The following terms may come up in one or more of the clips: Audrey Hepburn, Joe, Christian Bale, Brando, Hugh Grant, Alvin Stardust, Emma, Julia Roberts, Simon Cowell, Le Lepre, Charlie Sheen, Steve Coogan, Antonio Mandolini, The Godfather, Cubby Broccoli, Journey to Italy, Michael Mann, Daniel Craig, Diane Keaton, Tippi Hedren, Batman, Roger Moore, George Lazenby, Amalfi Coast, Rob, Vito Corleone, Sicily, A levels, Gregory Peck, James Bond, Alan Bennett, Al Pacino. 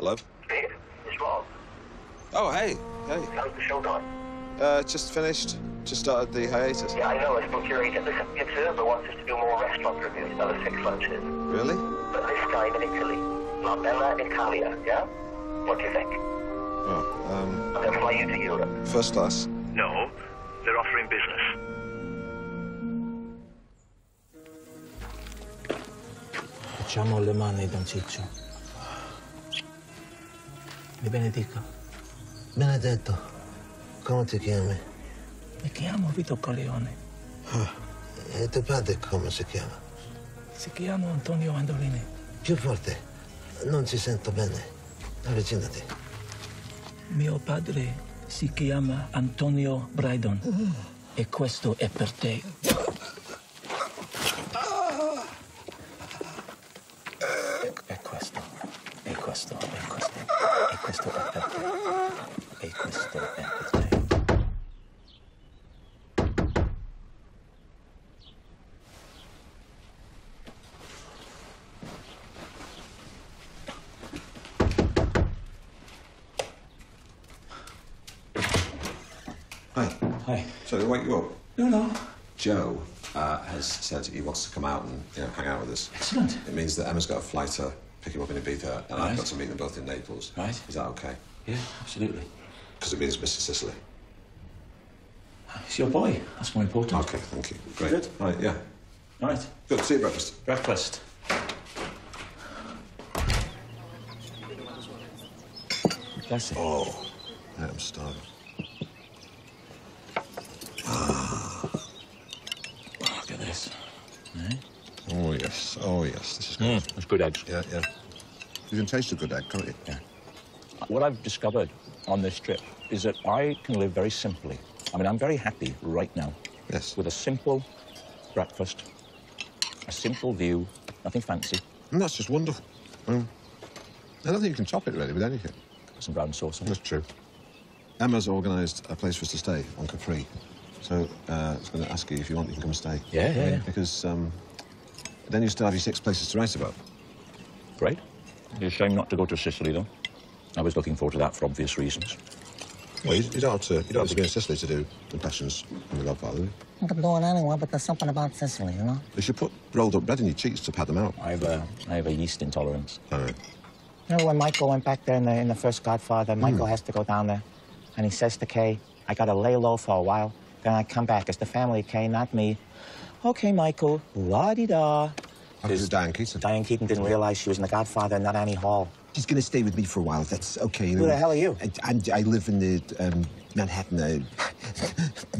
Hello? Steve, it's Rob. Oh, hey. Hey. How's the show going? Just finished. Just started the hiatus. Yeah, I know. I spoke to your agent. Listen, his server wants us to do more restaurant reviews, another 6 lunches. Really? But this time in Italy. La Bella Italia, yeah? What do you think? Oh, I'm going to fly you to Europe. First class? No. They're offering business. Facciamo le mani, Don Ciccio. Mi benedica. Benedetto, come ti chiami? Mi chiamo Vito Corleone. Ah, e tuo padre come si chiama? Si chiama Antonio Mandolini. Più forte. Non si sento bene. Avvicinati. Mio padre si chiama Antonio Brydon. E questo è per te. Joe has said he wants to come out and hang out with us. Excellent. It means that Emma's got a flight to pick him up in Ibiza, and I've got to meet them both in Naples. Right. Is that okay? Yeah, absolutely. Because it means Mr. Sicily. It's your boy. That's more important. Okay, thank you. Great. Good. Right, yeah. All right. Good. See you at breakfast. Breakfast. That's it. Oh, yeah, I'm starving. Oh, yes. Oh, yes. This is good. It's good eggs. Yeah, yeah. You can taste a good egg, can't you? Yeah. What I've discovered on this trip is that I can live very simply. I mean, I'm very happy right now. Yes. With a simple breakfast, a simple view, nothing fancy. And that's just wonderful. I don't think you can top it, really, with anything. Some brown sauce on it. That's true. Emma's organised a place for us to stay on Capri. So I was going to ask you if you want, you can come stay. Yeah, yeah, yeah. Because, then you still have your 6 places to write about. Great. It's a shame not to go to Sicily, though. I was looking forward to that for obvious reasons. Well, you don't have to go to Sicily to do impressions on The Godfather. I could go on anywhere, but there's something about Sicily, you know? You should put rolled-up bread in your cheeks to pad them out. I have a yeast intolerance. All right. You know, when Michael went back there in the first Godfather, Michael has to go down there, and he says to Kay, I got to lay low for a while, then I come back. It's the family, Kay, not me. Okay, Michael, la-di-da. This is Diane Keaton. Diane Keaton didn't realise she was in The Godfather, not Annie Hall. She's going to stay with me for a while, that's okay. Who the hell are you? I live in the Manhattan.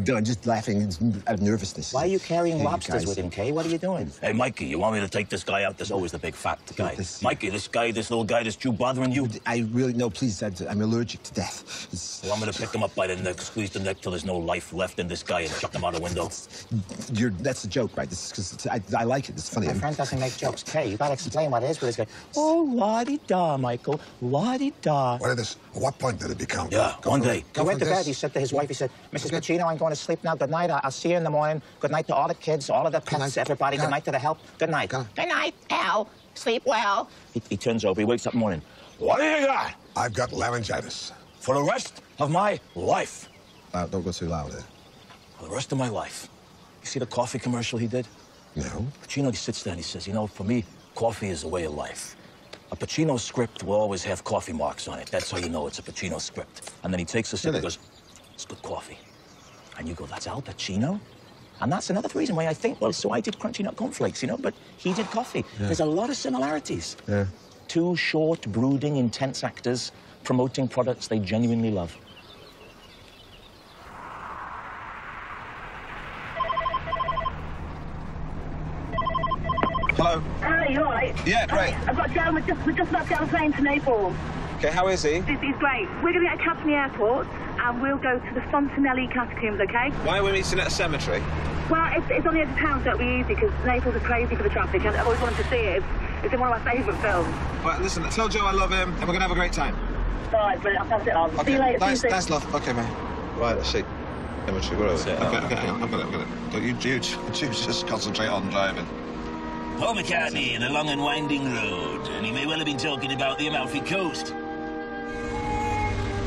No, I'm just laughing out of nervousness. Why are you carrying lobsters with him, Kay? What are you doing? Hey, Mikey, you want me to take this guy out? There's always the big fat guy. This... Mikey, this guy, this little guy, this Jew bothering you? I really, no, please, I'm allergic to death. It's... Well, I'm going to pick him up by the neck, squeeze the neck till there's no life left in this guy and chuck him out a window. That's the joke, right? Because I like it, it's funny. My friend doesn't make jokes. Kay, you got to explain what it is with this guy. Oh, la-di-da, Michael, la-di-da. At what point did it become? Yeah, one day. I went to bed, he said to his wife, he said, Mrs. Pacino, I'm going to sleep now. Good night. I'll see you in the morning. Good night to all the kids, all of the pets, everybody. Good night to the help. Good night. Good night, Al. Sleep well. He turns over. He wakes up in the morning. What do you got? I've got laryngitis. For the rest of my life. Don't go too loud there. For the rest of my life. You see the coffee commercial he did? No. Pacino sits there and he says, you know, for me, coffee is a way of life. A Pacino script will always have coffee marks on it. That's how you know it's a Pacino script. And then he takes a sip and goes, it's good coffee. And you go, that's Al Pacino? And that's another reason why I think, well, so I did Crunchy Nut Cornflakes, you know, but he did coffee. Yeah. There's a lot of similarities. Yeah. 2 short, brooding, intense actors promoting products they genuinely love. Hello. Hi, you all right? Yeah, great. I've got Joe, we're just about to get on a plane to Naples. Okay, how is he? He's great. We're going to get a cab from the airport, and we'll go to the Fontanelli catacombs, okay? Why are we meeting at a cemetery? Well, it's on the edge of town, so it'll be easy, because Naples is crazy for the traffic, and I've always wanted to see it. It's in one of my favourite films. Right, listen, tell Joe I love him, and we're going to have a great time. All right, brilliant. I'll pass it on. Okay. See you later. Nice love. Okay, mate. Right, let's see. Cemetery, where are we? Okay, I've got it. Don't you just concentrate on driving. Paul McCartney in a long and winding road, and he may well have been talking about the Amalfi Coast.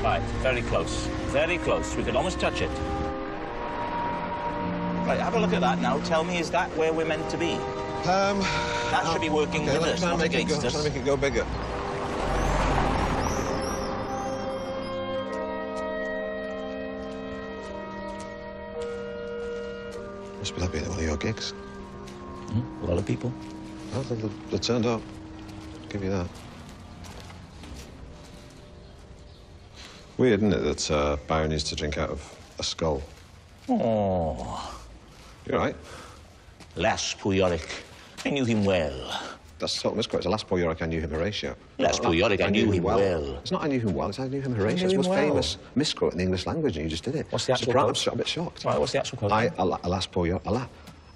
Right, very close. Very close. We can almost touch it. Right, have a look at that now. Tell me, is that where we're meant to be? That should be working with us, not against us. Let's make it go bigger. Must be that being one of your gigs. Mm, a lot of people. I think they turned up. I'll give you that. Weird, isn't it, that Byron used to drink out of a skull? Oh. You're right. Las Puyoric. I knew him well. That's total misquote. It's a Las Puyoric, I knew him, Horatio. Las Puyoric, I knew him well. It's not I knew him well, it's I knew him, Horatio. It's the most famous misquote in the English language, and you just did it. What's the actual quote? I'm a bit shocked. Right, what's the actual quote? Alas Puyoric.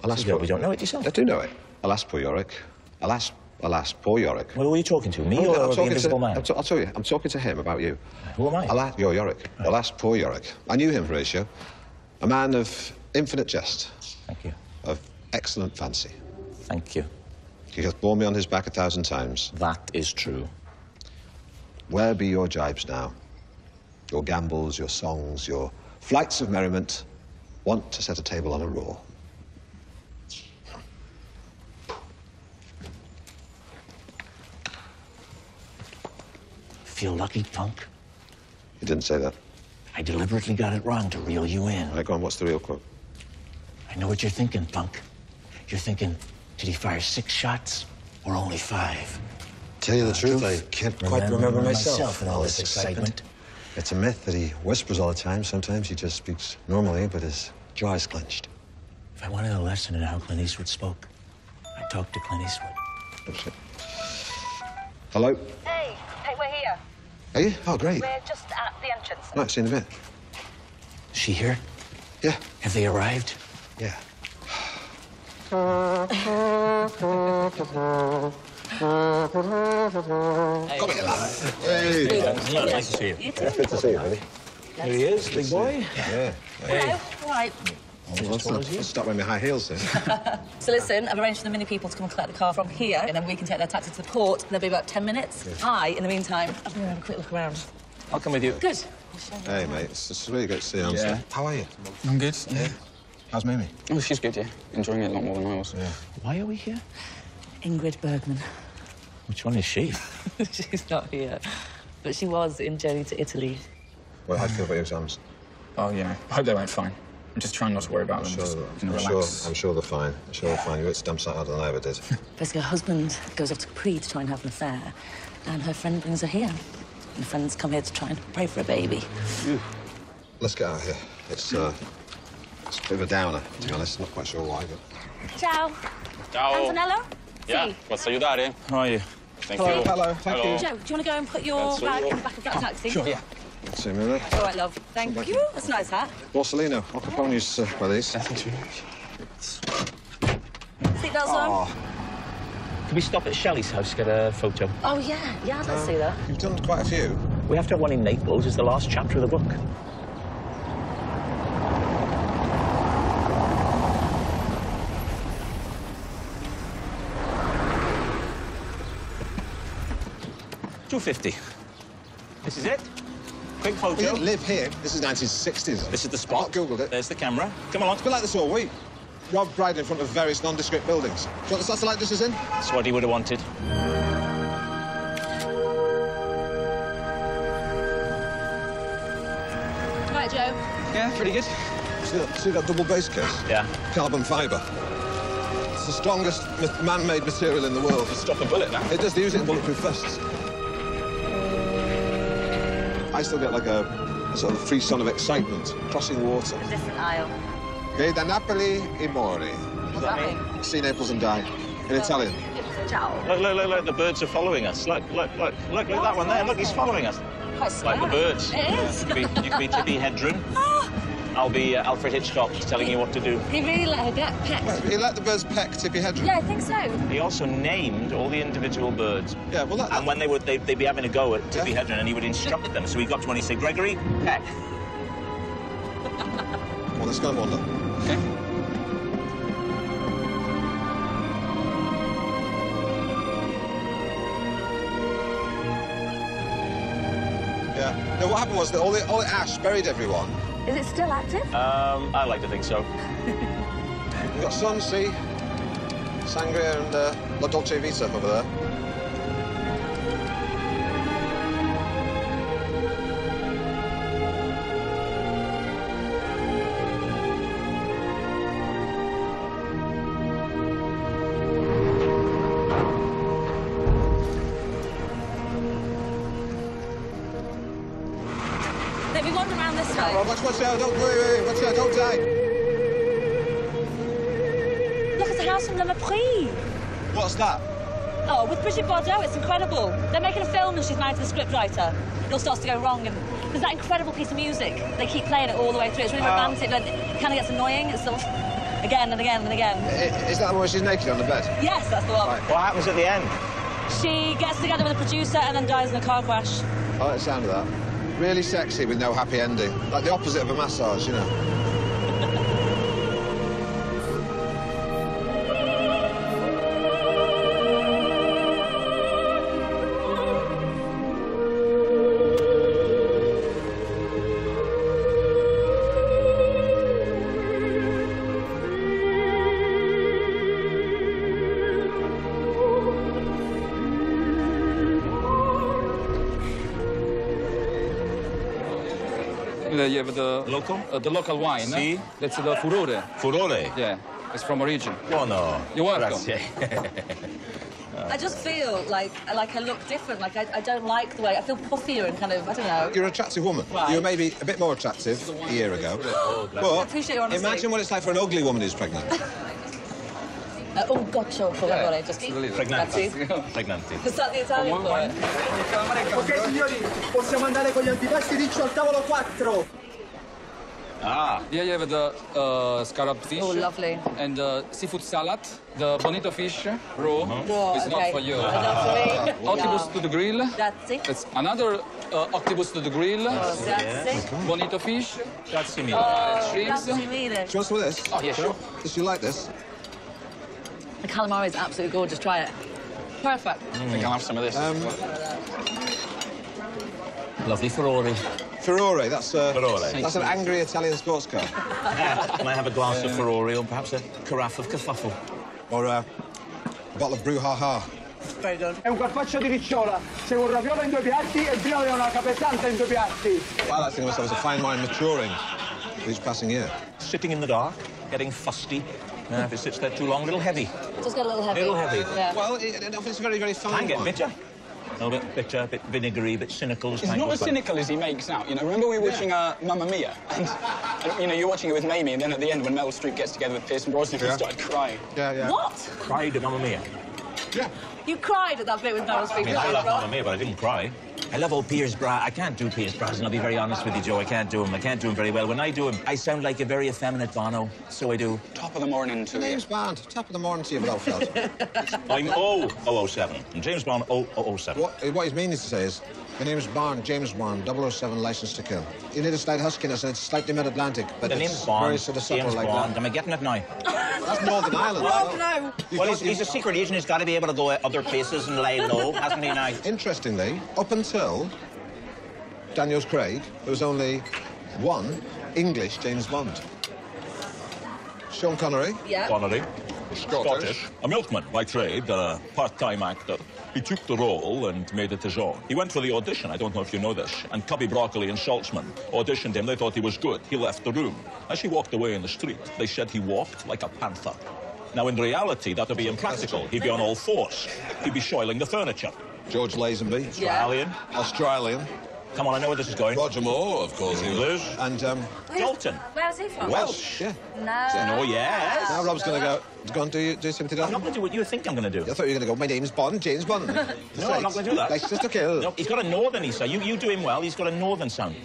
Alas Puyoric. You don't know it yourself? I do know it. Alas Puyoric. Alas, poor Yorick. Well, who are you talking to? Me or the invisible man? I'll tell you. I'm talking to him about you. Who am I? Alas, you're Yorick. Right. Alas, poor Yorick. I knew him, Horatio. A man of infinite jest. Thank you. Of excellent fancy. Thank you. He hath borne me on his back 1,000 times. That is true. Where be your jibes now? Your gambols, your songs, your flights of merriment want to set a table on a roar. Feel lucky, punk? You didn't say that. I deliberately got it wrong to reel you in. All right, go on, what's the real quote? I know what you're thinking, punk. You're thinking, did he fire 6 shots or only 5? Tell you the truth, I can't quite remember myself in all this excitement. It's a myth that he whispers all the time. Sometimes he just speaks normally, but his jaw is clenched. If I wanted a lesson in how Clint Eastwood spoke, I'd talk to Clint Eastwood. Okay. Hello? Hey. Are you? Oh, great. We're just at the entrance. Right, see you in a bit. Is she here? Yeah. Have they arrived? Yeah. Hey. Nice to see you. Good to see you, buddy. Here he is, big boy. Yeah. Hello. Right. Let's start wearing my high heels then. So listen, I've arranged for the mini people to come and collect the car from here, and then we can take their taxi to the port. There'll be about 10 minutes. Yes. I, in the meantime, I'll be having a quick look around. I'll come with you. Good. Hey, mate, it's really good to see you. Yeah. How are you? I'm good. Yeah. How's Mimi? Oh, she's good, yeah. Enjoying it a lot more than I was. Yeah. Why are we here? Ingrid Bergman. Which one is she? She's not here, but she was in Journey to Italy. Well, how'd you feel about your exams? Oh, yeah. I hope they went fine. I'm just trying not to worry about them. I'm sure they're fine. I'm sure they're fine. You worked stamps out harder than I ever did. Basically, her husband goes off to Capri to try and have an affair, and her friend brings her here. And the friend's come here to try and pray for a baby. Let's get out of here. It's a bit of a downer, to be honest. Not quite sure why, but... Ciao. Ciao. Antonello? Yeah, posso aiutare? How are you? Thank you. Hello. Thank you. Joe, do you want to go and put your bag in the back of that taxi? Sure, yeah. See me there. All right, love. Thank you. That's a nice hat. Borsellino. Al Capone used to wear these. Seatbelts on. Can we stop at Shelley's house to get a photo? Oh, yeah. Yeah, I'd like to see that. You've done quite a few. We have to have one in Naples. It's the last chapter of the book. $2.50. This is it. Quick photo. We didn't live here. This is 1960s. This is the spot. I googled it. There's the camera. Come along. It's been like this all week. Rob Brydon in front of various nondescript buildings. Do you want the satellite this is in? That's what he would have wanted. Right, Joe. Yeah, pretty good. See that double base case? Yeah. Carbon fibre. It's the strongest man-made material in the world. Stop a bullet now. It does. They use it in bulletproof vests. I still get like a sort of free son of excitement, crossing water. A different aisle. Veda Napoli e Mori. What's that mean? See Naples and die. In Italian. Ciao. Look, the birds are following us. Look, that one there. Look, he's following us. Like the birds. It is. You could be Tippi Hedren. I'll be Alfred Hitchcock telling you what to do. He really let her get pecked. Well, he let the birds peck Tippi Hedren. Yeah, I think so. He also named all the individual birds. Yeah, well, that... And when they'd be having a go at Tippi Hedren, and he would instruct them. So he got to one, he'd say, Gregory, peck. Well, let's go and wander. OK. No, what happened was that all the ash buried everyone. Is it still active? I like to think so. We've got sun, sea, sangria, and La Dolce Vita over there. Watch out, watch out, don't die. Look at the house from Le Lepre. What's that? Oh, with Brigitte Bardot, it's incredible. They're making a film and she's married to the scriptwriter. It all starts to go wrong and there's that incredible piece of music. They keep playing it all the way through. It's really romantic, but it kind of gets annoying. It's sort of again and again and again. Is that the one she's naked on the bed? Yes, that's the one. Right. What happens at the end? She gets together with a producer and then dies in a car crash. I like the sound of that. Really sexy with no happy ending. Like the opposite of a massage, you know. You have the local, wine. Si. That's the Furore. Furore? Yeah, it's from origin. Buono. You're welcome. I just feel like I look different. Like I don't like the way I feel puffier and kind of, I don't know. You're an attractive woman. Right. You were maybe a bit more attractive a year ago. But I appreciate your honesty. Imagine what it's like for an ugly woman who's pregnant. Oh, gotcha. Yeah. Pregnanti. Pregnanti. Passate l'Italia poi. Ok, signori, possiamo andare con gli antipasti riccio al tavolo 4. Ah. Here you have the scarab fish. Oh, lovely. And the seafood salad. The bonito fish, raw. No, it's not for you. Not for me. Octopus to the grill. That's it. It's another octopus to the grill. Oh, that's it. Bonito fish. That's it. Shrimps. Do you want some of this? Oh, yeah, sure. Does you like this? The calamari is absolutely gorgeous. Try it. Perfect. I think I'll have some of this. Lovely Ferrari. Ferrari, that's an angry Italian sports car. Can I have a glass of Ferrari or perhaps a carafe of kerfuffle? Or a bottle of brouhaha. È un carpaccio di ricciola. C'è un raviola in due piatti e il vino è una capezzanta in due piatti. Wow, that thing must have a fine wine maturing with each passing year. Sitting in the dark, getting fusty. No, if it sits there too long, a little heavy. It does get a little heavy. A little heavy. Yeah. Well, it's very, very fine. Can get bitter. A little bit bitter, a bit vinegary, a bit cynical. It's not as cynical as he makes out, you know. Remember we were watching Mamma Mia? And, you know, you're watching it with Mamie, and then at the end, when Meryl Streep gets together with Pierce Brosnan, you started crying. Yeah, yeah. What? Cried at Mamma Mia. Yeah. You cried at that bit with Meryl Streep. I mean, I love Mamma Mia, but I didn't cry. I love old Pierce Brosnan. I can't do Pierce Brosnan, I'll be very honest with you, Joe. I can't do him. I can't do him very well. When I do him, I sound like a very effeminate Bono. So I do. Top of the morning to you. James Bond. Top of the morning to you, little fella. I'm 0007. And James Bond 0007. What he's meaning to say is, my name is Bond, James Bond, 007, license to kill. You need a slight huskiness and it's slightly mid-Atlantic, but the it's Bond, very sort of subtle James like Bond. That. Am I getting it now? That's Northern Ireland. Oh, no. Well, he's a secret agent. He's got to be able to go other places and lay low, hasn't he now? Interestingly, up until Daniels Craig, there was only one English James Bond. Sean Connery. Yeah. Connery. Scottish. A milkman by trade, a part-time actor. He took the role and made it his own. He went for the audition, I don't know if you know this, and Cubby Broccoli and Saltzman auditioned him. They thought he was good. He left the room. As he walked away in the street, they said he walked like a panther. Now, in reality, that would be impractical. He'd be on all fours. He'd be soiling the furniture. George Lazenby. Australian. Australian. Come on, I know where this is going. Roger Moore, of course, he was. And, Dalton. Where's he from? Welsh, yeah. No. Oh, yes. Now Rob's going to go and do something else. I'm not going to do what you think I'm going to do. I thought you were going to go, my name's Bond, James Bond. No, I'm not going to do that. Like, just a kill. No, he's got a northern, you do him well, he's got a northern sound.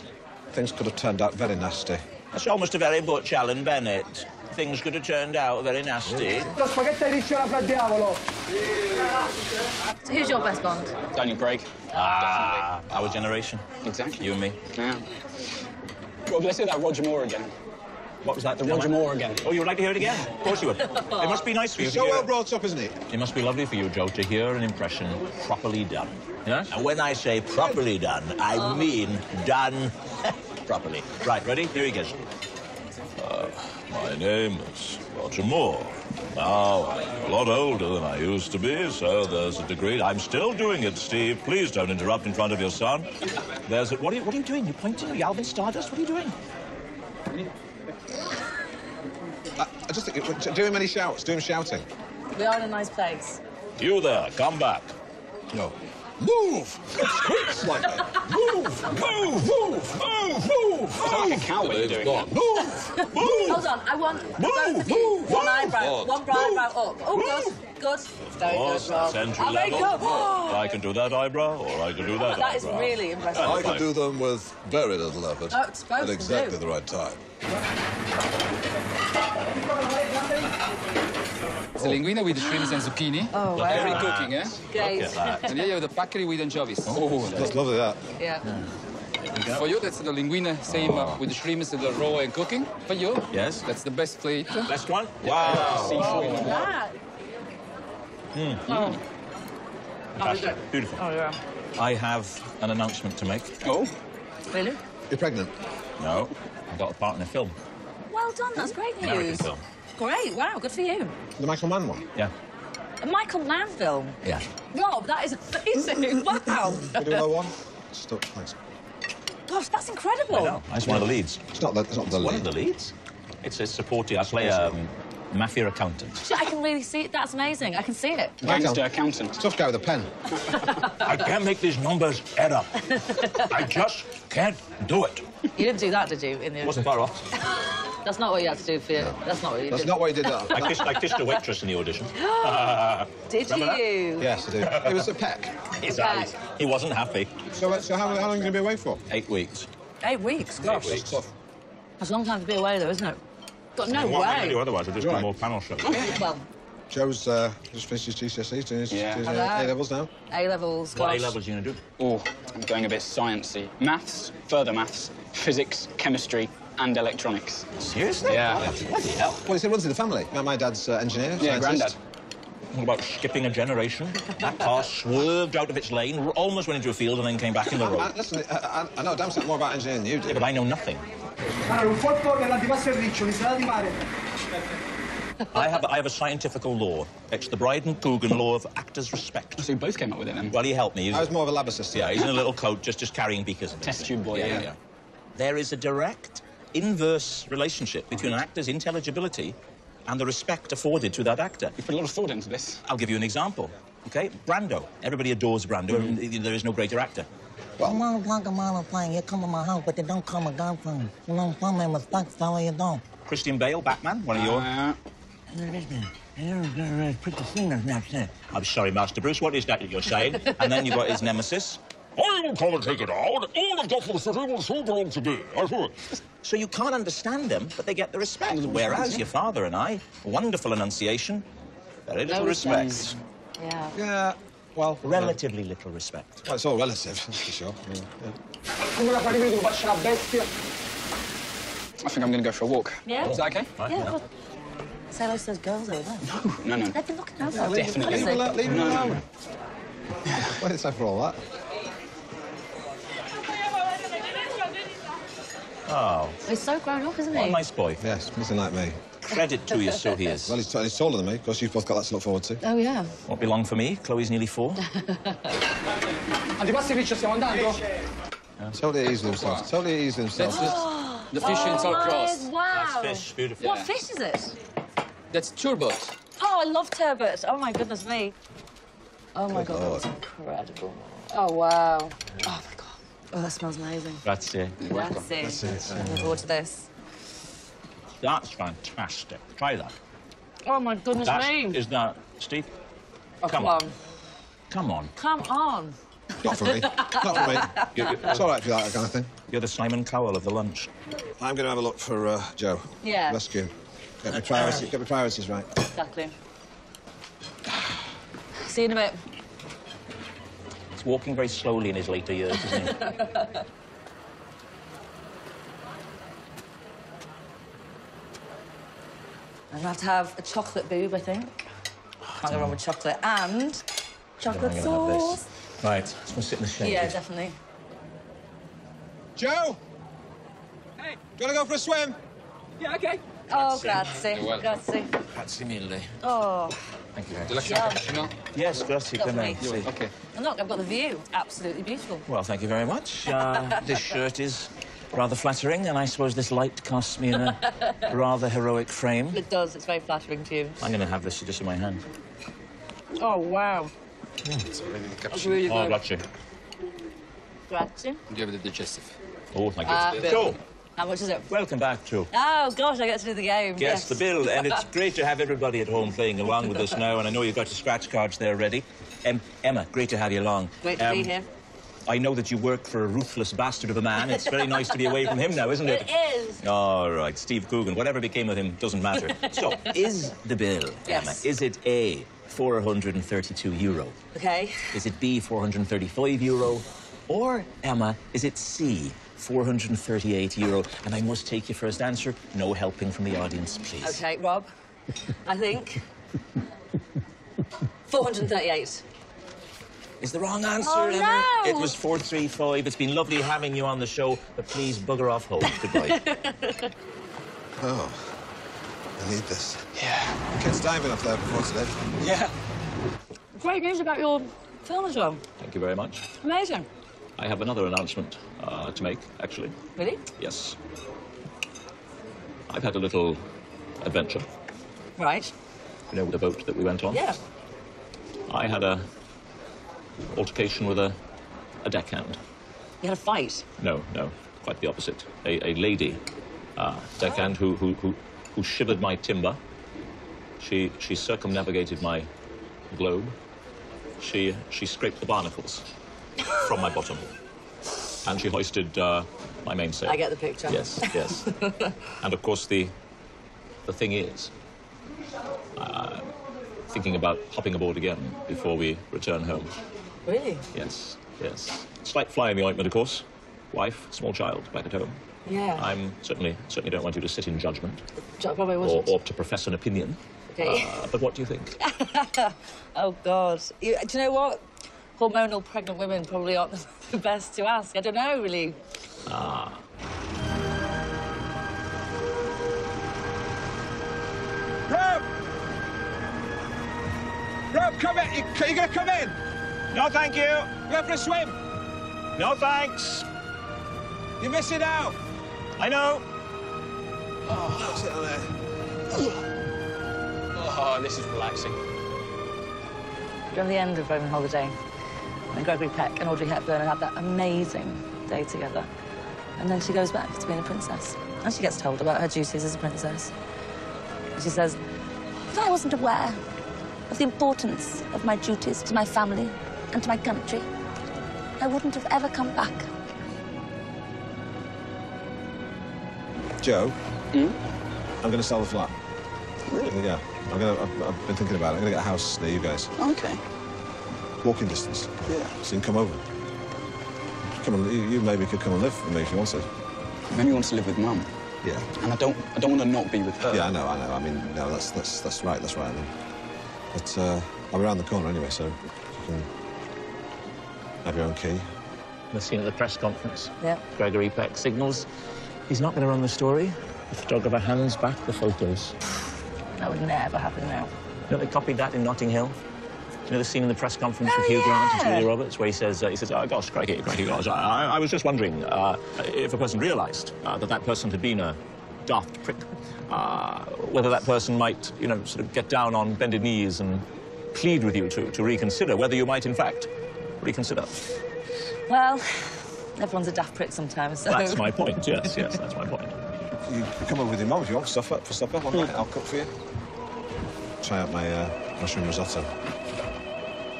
Things could have turned out very nasty. That's almost a very butch Alan Bennett. Things could have turned out very nasty. Lo spaghetto di ricciola fra diavolo. So who's your best Bond? Daniel Craig. Ah, definitely. Our generation. Exactly. You and me. Yeah. Well, let's say that Roger Moore again. What was that? The Roger Moore again. Oh, you would like to hear it again? Of course you would. It must be nice for you. So well brought up, isn't it? It must be lovely for you, Joe, to hear an impression properly done. Yes? And when I say properly done, I mean done properly. Right, ready? Here he goes. My name is Roger Moore. Now, I'm a lot older than I used to be, so there's a degree. I'm still doing it, Steve. Please don't interrupt in front of your son. There's a... What are you doing? You're pointing? Are you Alvin Stardust? What are you doing? I just think... Do him any shouts. Do him shouting. We are in a nice place. You there. Come back. No. Move! Squeaks like that. Move! Move! Move! Move! Move! It's like a cow when you're doing it. Move! Move! Hold on, I want both of you. One eyebrow, one brow up. Oh, good, good. Very good, Rob. I'll make up. I can do that eyebrow, or I can do that eyebrow. That is really impressive. I can do them with very little effort at exactly the right time. The linguine with the shrimps and zucchini. Oh, wow. Very cooking, eh? Great. And here you have the paccheri with anchovies. Oh, that's lovely, that. Yeah. Yeah. For you, that's the linguine, same with the shrimps and the raw and cooking. For you, yes, that's the best plate. Best one? Wow. Seafood. Look at that. Fantastic. Beautiful. Oh, yeah. I have an announcement to make. Oh? Really? You're pregnant? No. I got a part in a film. Well done, that's great news. American film. Great, wow, good for you. The Michael Mann one? Yeah. A Michael Mann film? Yeah. Rob, that is amazing, wow. Can you do another one? Stop, thanks. Gosh, that's incredible. I know, that's one of the leads. It's not the lead. One of the leads? It's a supporting, I play a mafia accountant. Shit, I can really see it, that's amazing, I can see it. Gangster accountant. Tough guy with a pen. I can't make these numbers add up. I just can't do it. You didn't do that, did you? It wasn't far off. That's not what you had to do for you. No. That's not what you did. That's not what you did, that. I kissed a waitress in the audition. Did you? That? Yes, I did. It was a peck. His eyes. He wasn't happy. So how long are you going to be away for? 8 weeks. 8 weeks? Gosh. 8 weeks. That's a long time to be away, though, isn't it? Got no way. What am I going to do otherwise? I'll just do more panel shows. Well... Joe's just finished his GCSEs, doing his A levels now. A levels. What A levels are you going to do? Oh, I'm going a bit sciencey. Maths, further maths, physics, chemistry, and electronics. Seriously? Yeah. Bloody hell. Well, it runs in the family. My dad's engineer. Yeah, granddad. What about skipping a generation? That car swerved out of its lane, almost went into a field, and then came back in the road. Listen, I know a damn sight more about engineering than you do. Yeah, but I know nothing. I have a scientific law. It's the Brydon-Coogan law of actors' respect. So you both came up with it, then? Well, he helped me. I was more of a lab assistant. Yeah, he's in a little coat, just carrying beakers. Test tube boy, yeah. There is a direct, inverse relationship between an actor's intelligibility and the respect afforded to that actor. You've put a lot of thought into this. I'll give you an example, OK? Brando. Everybody adores Brando. There is no greater actor. Well, I'm on a block, I'm on a plane. You come to my house, but you don't come a girlfriend. You don't come in with sex, how you don't. Christian Bale, Batman, one of your... I'm sorry, Master Bruce, what is that you're saying? And then you've got his nemesis. I will come and take it out. All I've got for the city will soon belong to me. So you can't understand them, but they get the respect. Whereas your father and I, wonderful enunciation, very little respect. Yeah. Yeah. Well, relatively little respect. Well, it's all relative, for sure. I think I'm going to go for a walk. Yeah. Is that okay? Yeah. Say hello to those girls over there. No. They've been looking over. Definitely. Leave them alone. What did it say for all that? Oh. He's so grown up, isn't he? What a nice boy. Yes, nothing like me. Credit to you, so he is. Well, he's taller than me, because you've both got that to look forward to. Oh, yeah. Won't be long for me. Chloe's nearly 4. Totally easy himself. Totally easy himself. The fish in salt cross. Wow. That's fish, beautiful. What fish is it? That's turbot. Oh, I love turbot. Oh, my goodness me. Oh, my God, that's incredible. Oh, wow. Oh, my God. Oh, that smells amazing. Grazie. Grazie. I'm looking forward to this. That's fantastic. Try that. Oh, my goodness me. Is that... Steve? Oh, come on. Come on. Come on. Not for me. Not for me. It's all right if you like that kind of thing. You're the Simon Cowell of the lunch. I'm going to have a look for Joe. Yeah. Rescue. Get my priorities right. Exactly. See you in a bit. He's walking very slowly in his later years, isn't he? I'm gonna have to have a chocolate boob, I think. Oh, can't go wrong with chocolate. And chocolate sauce. Right, it's gonna sit in the shade. Yeah, definitely. Joe! Hey! Do you wanna go for a swim? Yeah, okay. Oh, grazie. Grazie. Grazie mille. Oh. Thank you. Do you like a cappuccino? Yes, grazie. Come okay. I'm not, I've got the view. Absolutely beautiful. Well, thank you very much. This shirt is rather flattering, and I suppose this light casts me in a rather heroic frame. It does. It's very flattering to you. I'm going to have this just in my hand. Oh, wow. It's really good. That's really good. Oh, grazie. Grazie. Do you have the digestive? Oh, thank you. Cool. How much is it? Welcome back, Joe. Oh, gosh, I get to do the game. Yes, the bill. And it's great to have everybody at home playing along with us now. And I know you've got your scratch cards there ready. Emma, great to have you along. Great to be here. I know that you work for a ruthless bastard of a man. It's very nice to be away from him now, isn't it? It is. All right, Steve Coogan. Whatever became of him doesn't matter. So, is the bill, yes. Emma, is it A, €432? OK. Is it B, €435? Or, Emma, is it C, €438? And I must take your first answer. No helping from the audience, please. OK, Rob, I think 438. Is the wrong answer, Emma? No. It was 435. It's been lovely having you on the show, but please bugger off home. Goodbye. Oh, I need this. Yeah. The kid's diving up there before today. Yeah. Great news about your film as well. Thank you very much. Amazing. I have another announcement to make, actually. Really? Yes. I've had a little adventure. Right. You know, the boat that we went on? Yeah. I had a altercation with a deckhand. You had a fight? No, no. Quite the opposite. A lady deckhand who shivered my timber. She circumnavigated my globe. She scraped the barnacles from my bottom. And she hoisted my mainsail. I get the picture. Yes, yes. And, of course, the thing is, thinking about hopping aboard again before we return home. Really? Yes, yes. Slight fly in the ointment, of course. Wife, small child, back at home. Yeah. I'm certainly don't want you to sit in judgment. Probably wasn't. Or to profess an opinion. Okay. But what do you think? Oh, God. Do you know what? Hormonal pregnant women probably aren't the best to ask. I don't know, really. Ah. Rob! Rob, come in. Are you going to come in? No, thank you. Go for a swim. No, thanks. You're missing out. I know. Oh, that's it there. Oh, this is relaxing. From the end of Roman Holiday, when Gregory Peck and Audrey Hepburn had that amazing day together. And then she goes back to being a princess. And she gets told about her duties as a princess. And she says, I wasn't aware of the importance of my duties to my family and to my country, I wouldn't have ever come back. Joe, I'm going to sell the flat. Really? Yeah. I've been thinking about it. I'm going to get a house near you guys. OK. Walking distance. Yeah. So you can come over. Come on, you maybe could come and live with me if you wanted. If anyone wants to live with Mum. Yeah. And I don't want to not be with her. Yeah, I know. I mean, no, that's right. I mean, but I'm around the corner anyway, so you can have your own key. I've seen at the press conference. Yeah. Gregory Peck signals he's not going to run the story. The photographer hands back the photos. That would never happen now. You know, they copied that in Notting Hill. You know the scene in the press conference with Hugh Grant and Julia Roberts where he says, oh, gosh, crikey, gosh, I was just wondering if a person realised that person had been a daft prick, whether that person might, you know, sort of get down on bended knees and plead with you to reconsider, whether you might, in fact, reconsider. Well, everyone's a daft prick sometimes, so... That's my point, yes, that's my point. You come over with your mum if you want for supper. One night, I'll cook for you. Try out my mushroom risotto.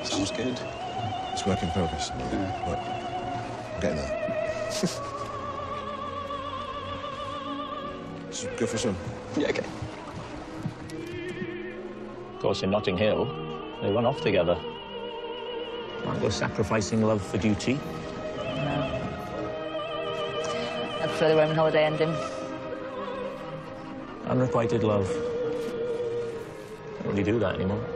Sounds good. It's work in progress. Yeah. Right. I'm getting there. So go for a swim. Yeah, okay. Of course, in Notting Hill, they run off together. Aren't they sacrificing love for duty? No. I prefer the Roman Holiday ending. Unrequited love. really do that anymore.